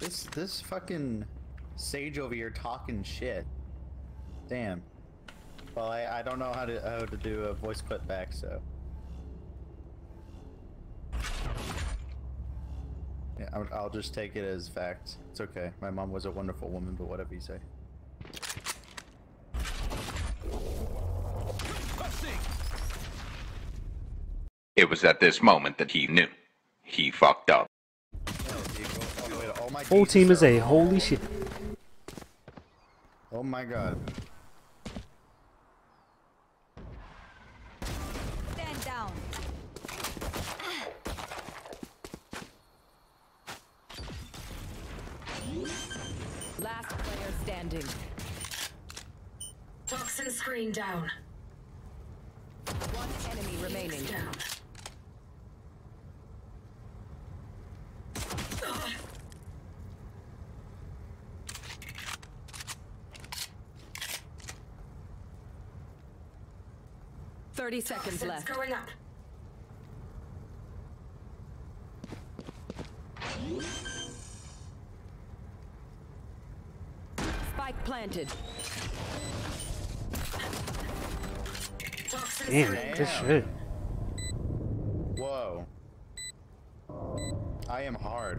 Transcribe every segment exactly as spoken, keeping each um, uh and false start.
This this fucking sage over here talking shit. Damn. Well, I, I don't know how to how to do a voice clip back, so. Yeah, I'll, I'll just take it as fact. It's okay. My mom was a wonderful woman, but whatever you say. It was at this moment that he knew. He fucked up. Whole team is a holy shit. Oh my god. Stand down. Last player standing. Toxin screen down. One enemy remaining. Down. Thirty seconds left. Going up. Spike planted. Damn, Damn. Good shit. Whoa. I am hard.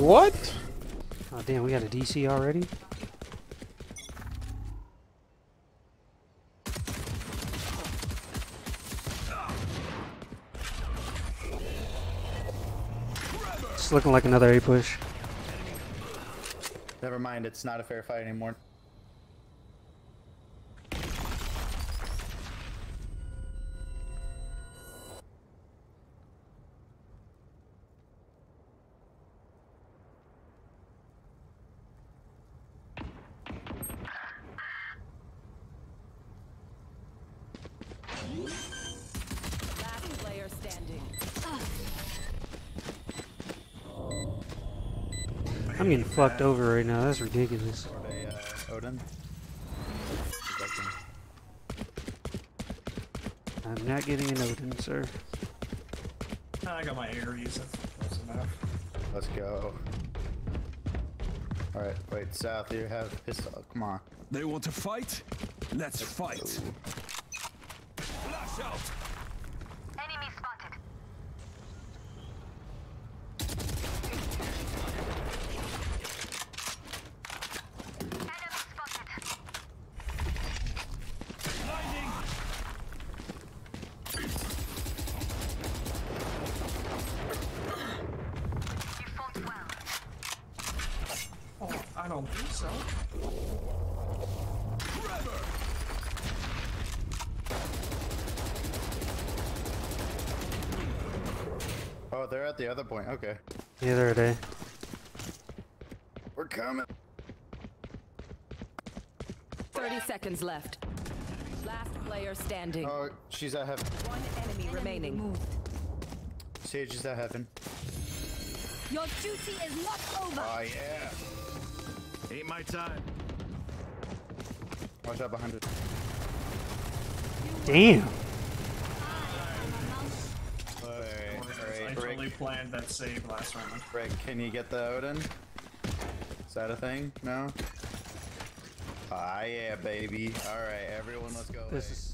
What? Oh damn, we got a D C already? It's looking like another A push. Never mind, it's not a fair fight anymore. Last player standing. I'm getting fucked over right now. That's ridiculous. They, uh, Odin? I'm not getting an Odin, sir. I got my Ares. That's enough. Let's go. All right, wait, South. You have pistol. Come on. They want to fight. Let's fight. Flash out. Enemy spotted. I don't think so. Forever. Oh, they're at the other point. Okay. Yeah, they're at A. We're coming. Thirty seconds left. Last player standing. Oh, she's at heaven. One enemy, enemy remaining. Moved. Sage is at heaven. Your duty is not over. Oh yeah. Ain't my time. Watch out behind it. Damn. Alright, alright. I totally planned that save last round. Rick, can you get the Odin? Is that a thing? No? Ah, yeah, baby. Alright, everyone, let's go. This is.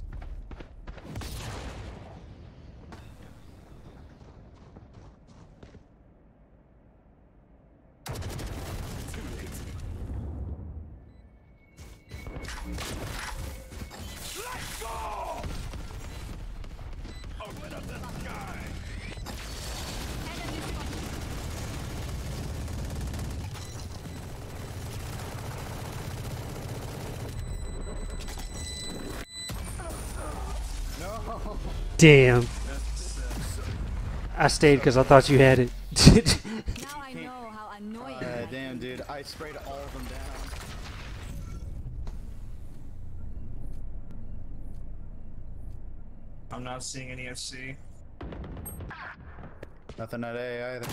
Let's go! Open up this guy! No. Damn. I stayed because I thought you had it. Now I know how annoying. Uh, damn, dude. I sprayed all of them down. I'm not seeing any F C. Nothing at A either.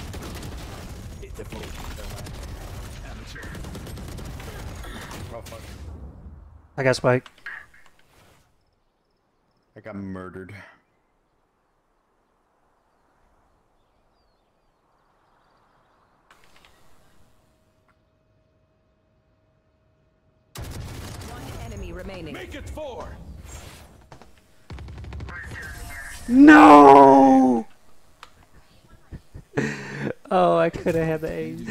I got spike. I got murdered. remaining. Make it four. No! Oh, I could have had the aim.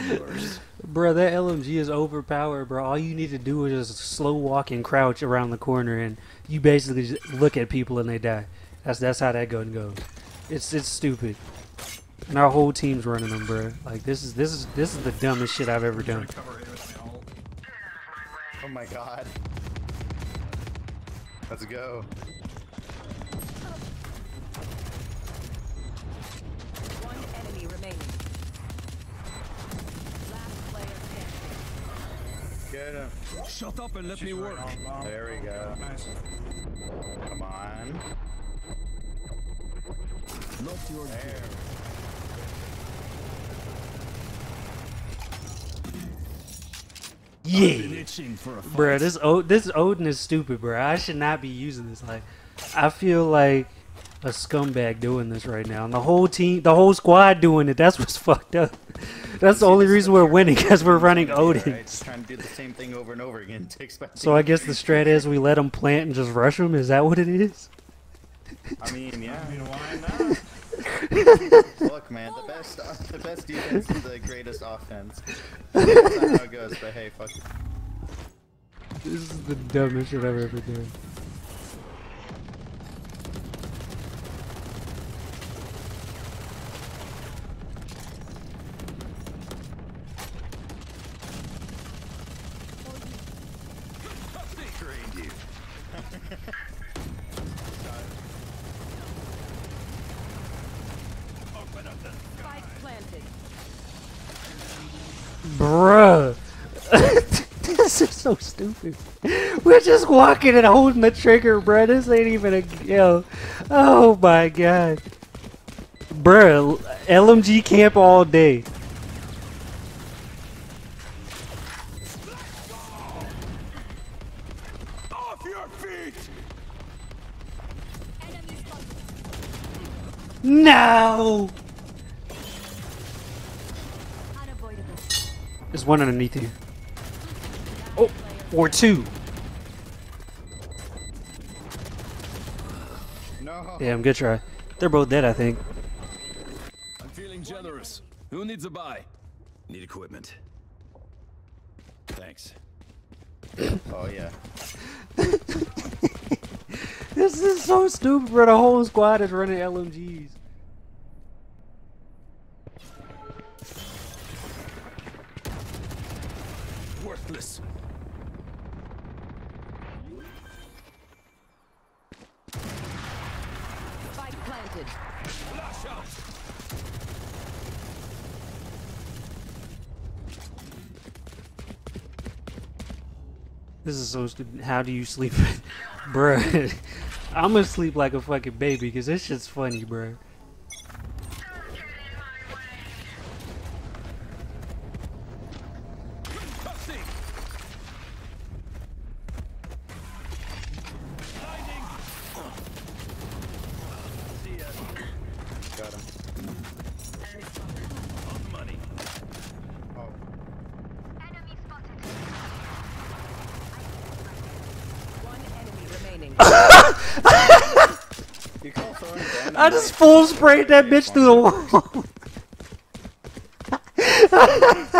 Bro, that L M G is overpowered, bro. All you need to do is just slow walk and crouch around the corner, and you basically just look at people and they die. That's that's how that gun goes. It's it's stupid. And our whole team's running them, bro. Like this is this is this is the dumbest shit I've ever done. Oh my god. Let's go. Shut up and let She's me work. Right there we go. Nice. Come on. Look your hair. Yeah. Bro, this Od this Odin is stupid, bro. I should not be using this. Like, I feel like a scumbag doing this right now, and the whole team, the whole squad doing it. That's what's fucked up. That's the only reason we're winning, because we're running Odin. Right, just trying to do the same thing over and over again. So I guess the strat is we let them plant and just rush them. Is that what it is? I mean, yeah. I mean, why not? Look, man, the best, uh, the best defense is the greatest offense. That's not how it goes. But hey, fuck it. This is the dumbest shit I've ever done. Bruh, this is so stupid. We're just walking and holding the trigger, bruh. This ain't even a yo. Oh my god, bruh. L M G camp all day. Off your feet. No. There's one underneath you. Oh, or two. No. Damn, good try. They're both dead, I think. I'm feeling generous. Who needs a buy? Need equipment. Thanks. Oh yeah. This is so stupid, bro. The whole squad is running L M Gs. Worthless. Spike planted. Flash out. This is so stupid. How do you sleep? Bruh. I'm gonna sleep like a fucking baby because this shit's funny, bruh. I just full sprayed that bitch through the wall.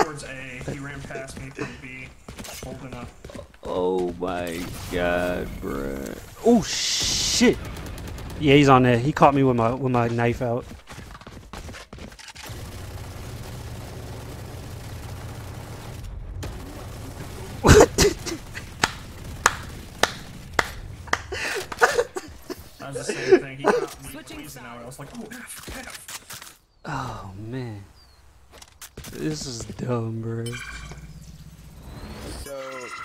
Towards A, he ran past me from B, holding up. Oh my god, bruh. Oh shit. Yeah, he's on there. He caught me with my with my knife out. Oh man, this is dumb, bro. So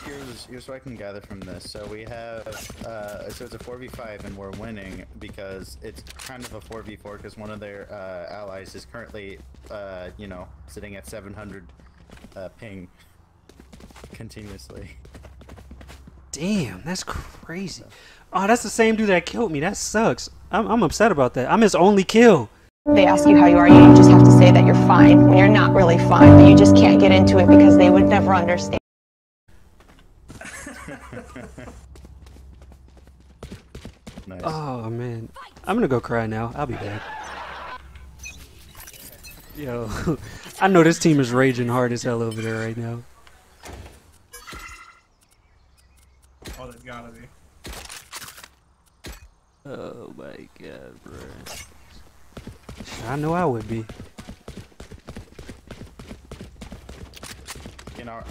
here's here's what I can gather from this. So we have uh, so it's a four v five and we're winning because it's kind of a four v four because one of their uh, allies is currently uh, you know sitting at seven hundred uh, ping continuously. Damn, that's crazy. Oh, that's the same dude that killed me. That sucks. I'm, I'm upset about that. I'm his only kill. They ask you how you are, you just have to say that you're fine when you're not really fine, but you just can't get into it because they would never understand. Nice. Oh man, I'm gonna go cry now. I'll be back. Yo, I know this team is raging hard as hell over there right now. Oh, they've gotta be. Oh my god, bro. I know I would be.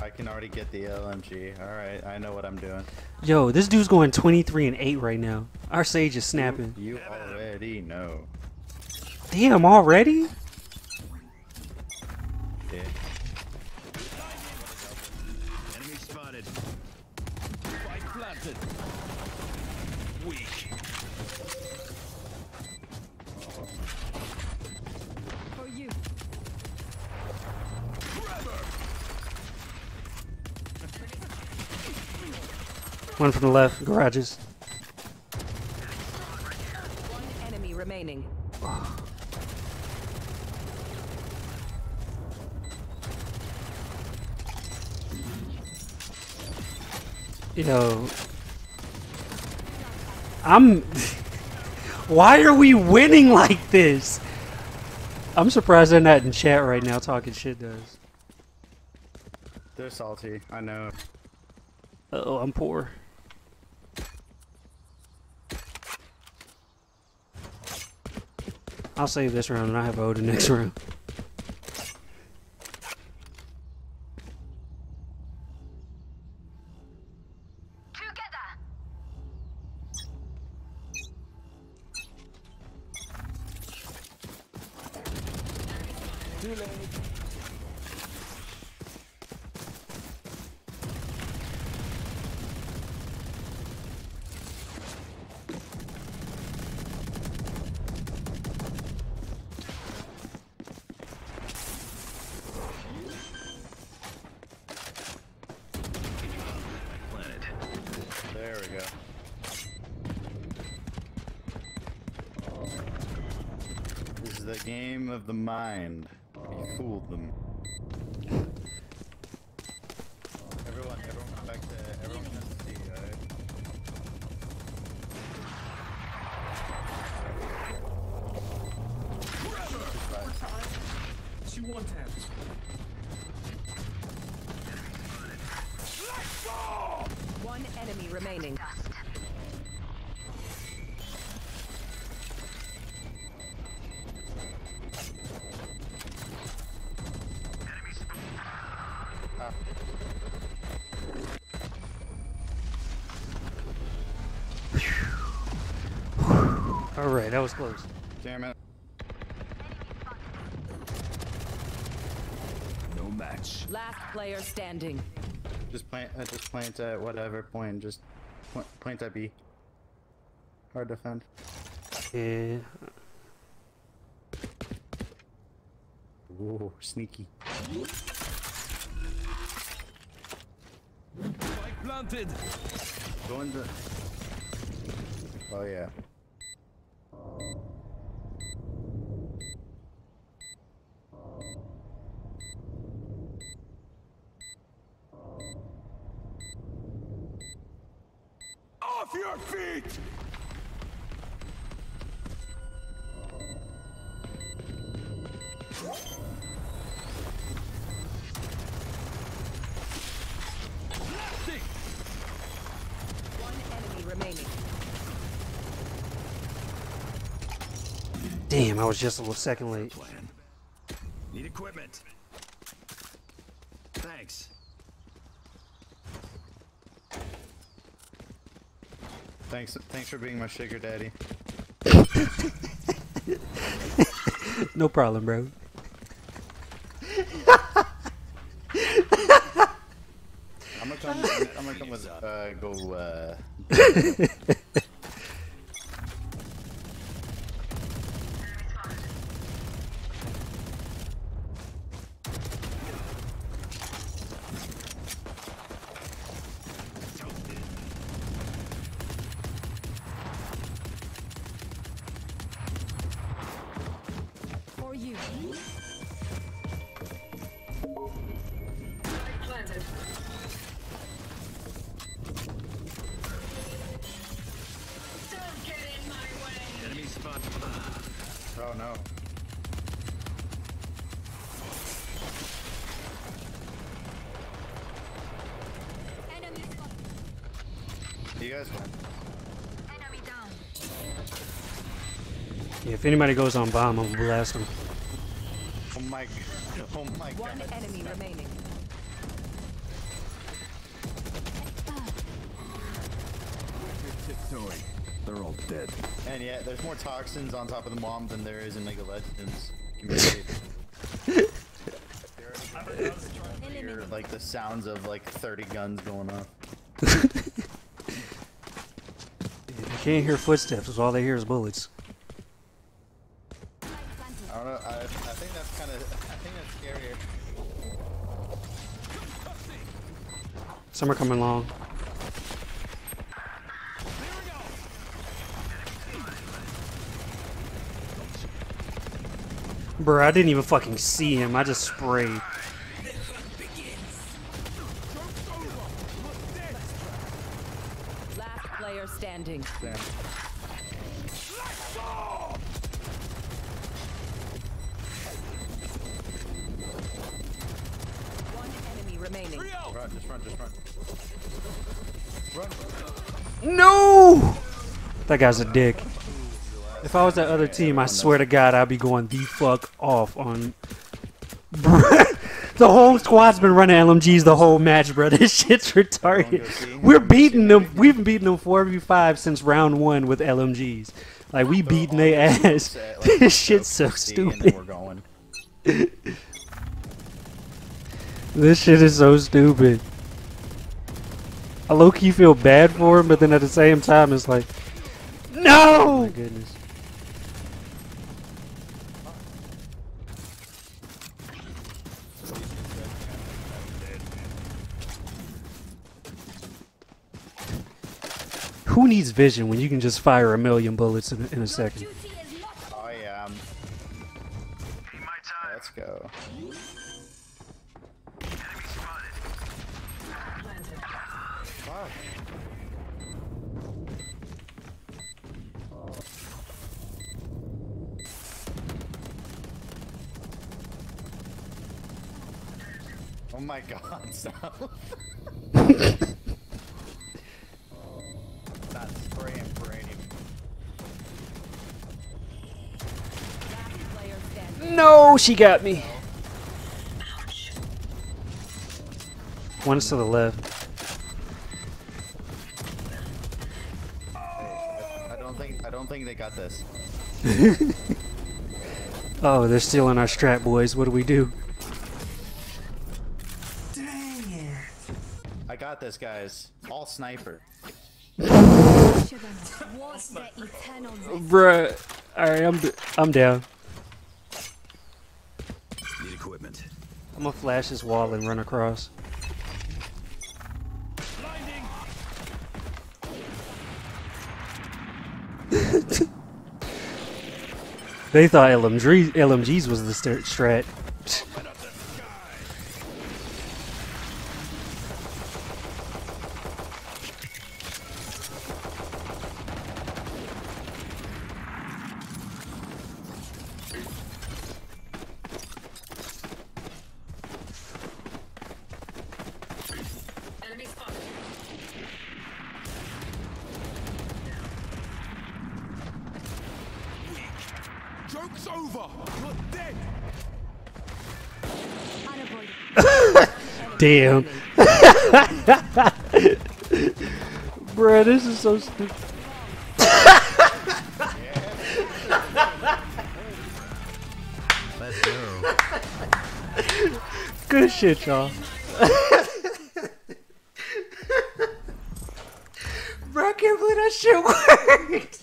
I can already get the L M G. Alright, I know what I'm doing. Yo, this dude's going twenty-three and eight right now. Our Sage is snapping. You, you already know. Damn, already? Yeah. Enemy spotted. Fight planted. Weak. One from the left, garages. One enemy remaining. Oh. Yo. I'm. Why are we winning like this? I'm surprised they're not in chat right now talking shit, does. They're salty, I know. Uh oh, I'm poor. I'll save this round and I have O the next round. Together. The game of the mind. You fooled them. Everyone, everyone went back to, everyone has to see, alright? She won taps. Let's go! One enemy remaining. Alright, that was close. Damn it. No match. Last player standing. Just plant, uh, just plant at whatever point. Just plant, plant at B. Hard to defend. Yeah. Ooh, sneaky. Spike planted. Going to. Oh yeah. Off your feet! One enemy remaining. Damn, I was just a little second late. Need equipment. Thanks. Thanks, thanks for being my sugar daddy. No problem, bro. I'm gonna come, I'm gonna come with, uh, go, uh... Don't get it. know. Enemy spotted. You guys win. Enemy down. Yeah, if anybody goes on bomb, I'll blast them. Oh my god. Oh my god. One enemy remaining. They're all dead. And yeah, there's more toxins on top of the mom than there is in League of Legends. Hear, like the sounds of like thirty guns going off. You can't hear footsteps, so all they hear is bullets. I don't know. I, I think that's kind of. I think that's scarier. Some are coming along. Bruh, I didn't even fucking see him. I just sprayed. Last player standing. Damn. One enemy remaining. Run, just run, just run. Run. No! That guy's a dick. If I was that other team, I swear to God, I'd be going the fuck off on... The whole squad's been running L M Gs the whole match, bro. This shit's retarded. We're beating them. We've been beating them four v five since round one with L M Gs. Like, we beating their ass. This shit's so stupid. This shit is so stupid. I low-key feel bad for him, but then at the same time, it's like... No! Oh my goodness. Who needs vision when you can just fire a million bullets in, in a second? Oh yeah. Um, let's go. Wow. Oh my god, stop. Not spraying for anyone. No, she got me. One's to the left. I don't think I don't think they got this. Oh, they're stealing our strat, boys. What do we do? I got this, guys. All sniper. Bruh. Alright, I'm d I'm down. Need equipment. I'm gonna flash this wall and run across. They thought L M G L M Gs was the strat. Joke's over. You're dead. Damn. Bruh, this is so stupid. Let's go. Good shit, y'all. Bro, I can't believe that shit worked.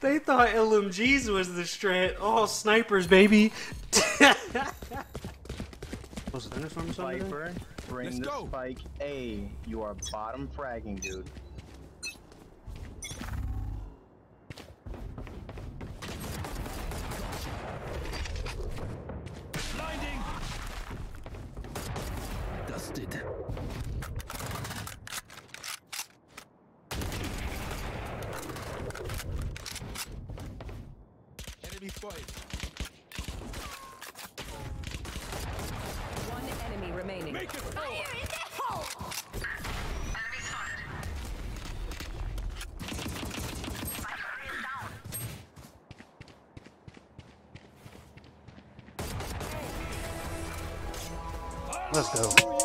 They thought L M Gs was the strat. Oh, snipers, baby. Was the next one Viper, bring Let's the go. Spike A. You are bottom fragging, dude. Blinding. Dusted. Take it! Fire in the hole! Enemy spotted. Sniper is down. Let's go.